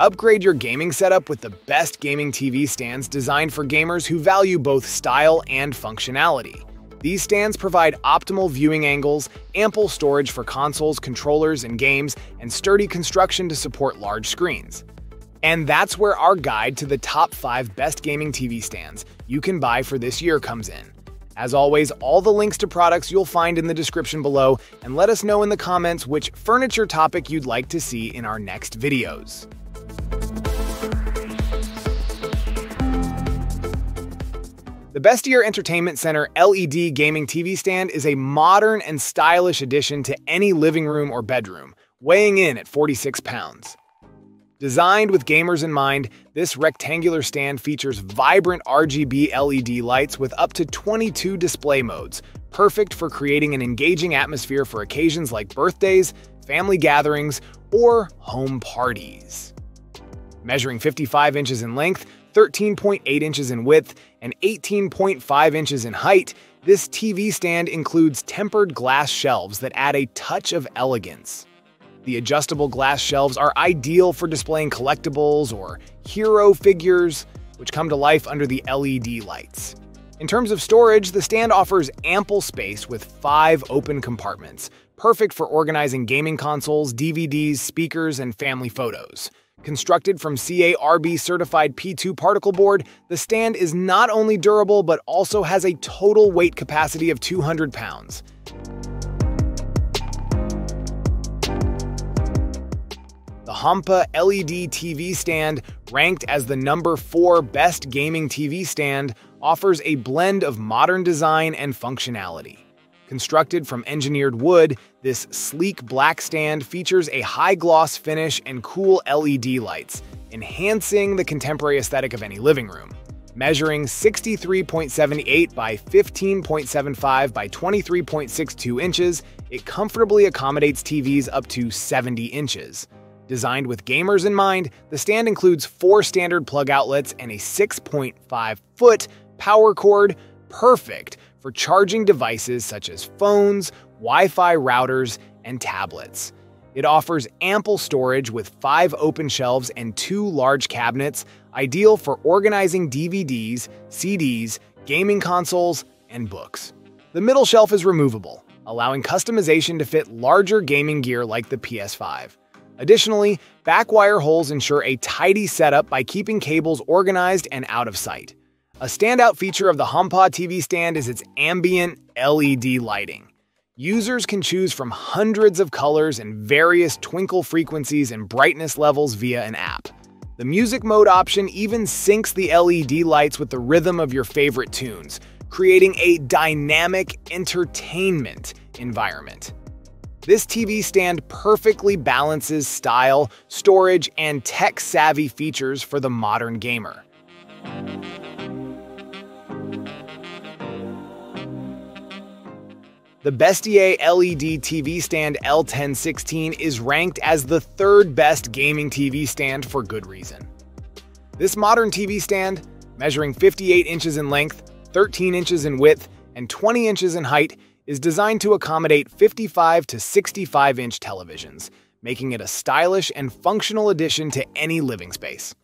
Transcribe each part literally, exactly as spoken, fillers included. Upgrade your gaming setup with the best gaming T V stands designed for gamers who value both style and functionality. These stands provide optimal viewing angles, ample storage for consoles, controllers, and games, and sturdy construction to support large screens. And that's where our guide to the top five best gaming T V stands you can buy for this year comes in. As always, all the links to products you'll find in the description below, and let us know in the comments which furniture topic you'd like to see in our next videos. The Bestier Entertainment Center L E D Gaming T V Stand is a modern and stylish addition to any living room or bedroom, weighing in at forty-six pounds. Designed with gamers in mind, this rectangular stand features vibrant R G B L E D lights with up to twenty-two display modes, perfect for creating an engaging atmosphere for occasions like birthdays, family gatherings, or home parties. Measuring fifty-five inches in length, thirteen point eight inches in width, and eighteen point five inches in height, this T V stand includes tempered glass shelves that add a touch of elegance. The adjustable glass shelves are ideal for displaying collectibles or hero figures, which come to life under the L E D lights. In terms of storage, the stand offers ample space with five open compartments, perfect for organizing gaming consoles, D V Ds, speakers, and family photos. Constructed from C A R B certified P two particle board, the stand is not only durable but also has a total weight capacity of two hundred pounds. The Hommpa L E D T V stand, ranked as the number four best gaming T V stand, offers a blend of modern design and functionality. Constructed from engineered wood, this sleek black stand features a high-gloss finish and cool L E D lights, enhancing the contemporary aesthetic of any living room. Measuring sixty-three point seven eight by fifteen point seven five by twenty-three point six two inches, it comfortably accommodates T Vs up to seventy inches. Designed with gamers in mind, the stand includes four standard plug outlets and a six point five foot power cord, perfect for charging devices such as phones, Wi-Fi routers, and tablets. It offers ample storage with five open shelves and two large cabinets, ideal for organizing D V Ds, C Ds, gaming consoles, and books. The middle shelf is removable, allowing customization to fit larger gaming gear like the P S five. Additionally, back wire holes ensure a tidy setup by keeping cables organized and out of sight. A standout feature of the Hommpa T V stand is its ambient L E D lighting. Users can choose from hundreds of colors and various twinkle frequencies and brightness levels via an app. The music mode option even syncs the L E D lights with the rhythm of your favorite tunes, creating a dynamic entertainment environment. This T V stand perfectly balances style, storage, and tech-savvy features for the modern gamer. The Bestier L E D T V stand L ten sixteen is ranked as the third best gaming T V stand for good reason. This modern T V stand, measuring fifty-eight inches in length, thirteen inches in width, and twenty inches in height, is designed to accommodate fifty-five to sixty-five inch televisions, making it a stylish and functional addition to any living space.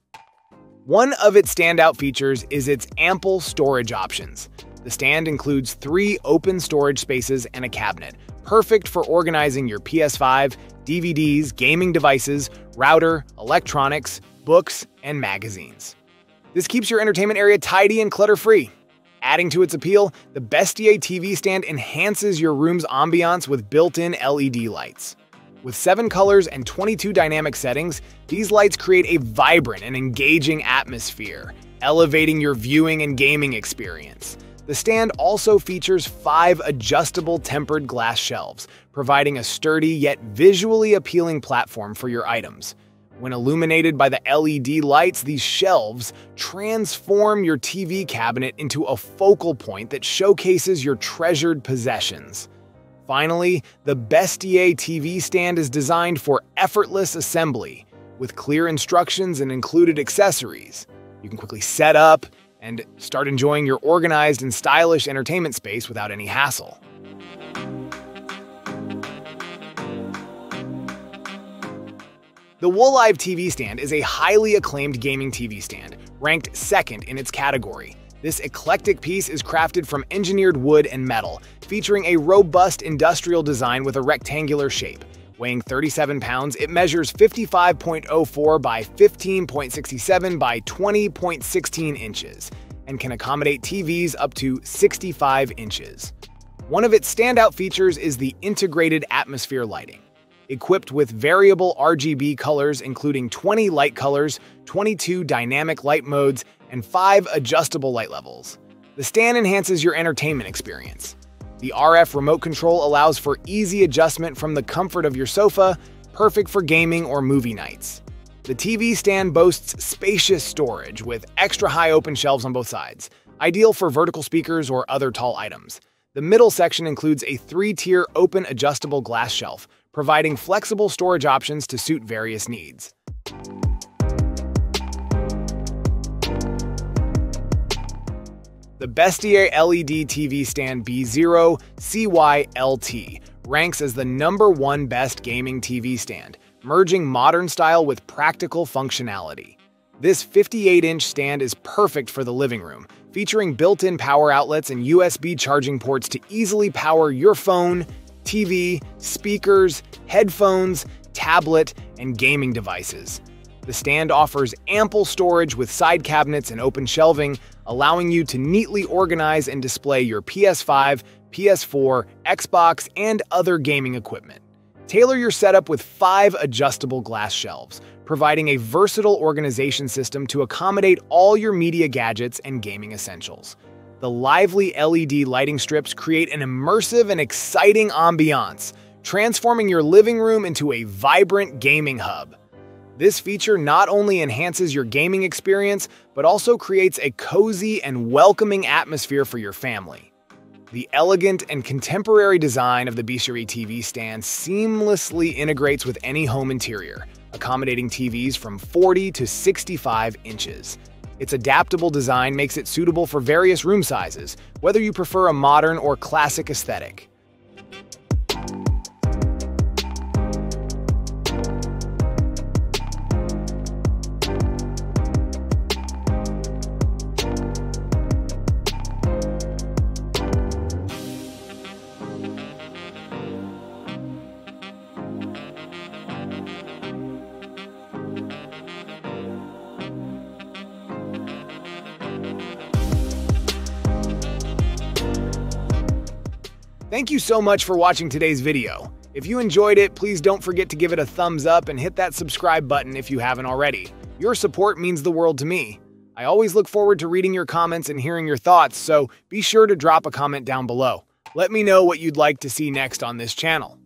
One of its standout features is its ample storage options. The stand includes three open storage spaces and a cabinet, perfect for organizing your P S five, D V Ds, gaming devices, router, electronics, books, and magazines. This keeps your entertainment area tidy and clutter-free. Adding to its appeal, the Bestier T V stand enhances your room's ambiance with built-in L E D lights. With seven colors and twenty-two dynamic settings, these lights create a vibrant and engaging atmosphere, elevating your viewing and gaming experience. The stand also features five adjustable tempered glass shelves, providing a sturdy yet visually appealing platform for your items. When illuminated by the L E D lights, these shelves transform your T V cabinet into a focal point that showcases your treasured possessions. Finally, the Bestier T V stand is designed for effortless assembly, with clear instructions and included accessories. You can quickly set up and start enjoying your organized and stylish entertainment space without any hassle. The Wlive T V stand is a highly acclaimed gaming T V stand, ranked second in its category. This eclectic piece is crafted from engineered wood and metal, featuring a robust industrial design with a rectangular shape. Weighing thirty-seven pounds, it measures fifty-five point oh four by fifteen point six seven by twenty point one six inches and can accommodate T Vs up to sixty-five inches. One of its standout features is the integrated atmosphere lighting. Equipped with variable R G B colors, including twenty light colors, twenty-two dynamic light modes, and five adjustable light levels. The stand enhances your entertainment experience. The R F remote control allows for easy adjustment from the comfort of your sofa, perfect for gaming or movie nights. The T V stand boasts spacious storage with extra-high open shelves on both sides, ideal for vertical speakers or other tall items. The middle section includes a three-tier open adjustable glass shelf, providing flexible storage options to suit various needs. The Bestier L E D T V stand B zero C Y L T ranks as the number one best gaming T V stand, merging modern style with practical functionality. This fifty-eight inch stand is perfect for the living room, featuring built-in power outlets and U S B charging ports to easily power your phone, T V, speakers, headphones, tablet, and gaming devices. The stand offers ample storage with side cabinets and open shelving, allowing you to neatly organize and display your P S five, P S four, Xbox, and other gaming equipment. Tailor your setup with five adjustable glass shelves, providing a versatile organization system to accommodate all your media gadgets and gaming essentials. The lively L E D lighting strips create an immersive and exciting ambiance, transforming your living room into a vibrant gaming hub. This feature not only enhances your gaming experience, but also creates a cozy and welcoming atmosphere for your family. The elegant and contemporary design of the Bestier T V stand seamlessly integrates with any home interior, accommodating T Vs from forty to sixty-five inches. Its adaptable design makes it suitable for various room sizes, whether you prefer a modern or classic aesthetic. Thank you so much for watching today's video. If you enjoyed it, please don't forget to give it a thumbs up and hit that subscribe button if you haven't already. Your support means the world to me. I always look forward to reading your comments and hearing your thoughts, so be sure to drop a comment down below. Let me know what you'd like to see next on this channel.